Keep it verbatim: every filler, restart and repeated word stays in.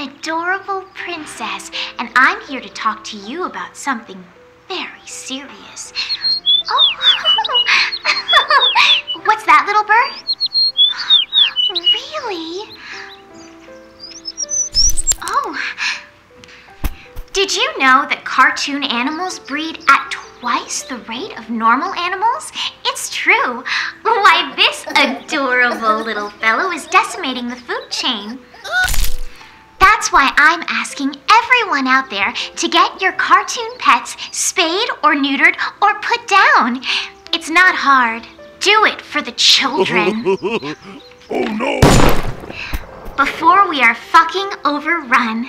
an adorable princess, and I'm here to talk to you about something very serious. Oh! What's that, little bird? Really? Oh. Did you know that cartoon animals breed at twice the rate of normal animals? It's true. Why, this adorable little fellow is decimating the food chain. That's why I'm asking everyone out there to get your cartoon pets spayed or neutered or put down. It's not hard. Do it for the children. Oh no! Before we are fucking overrun.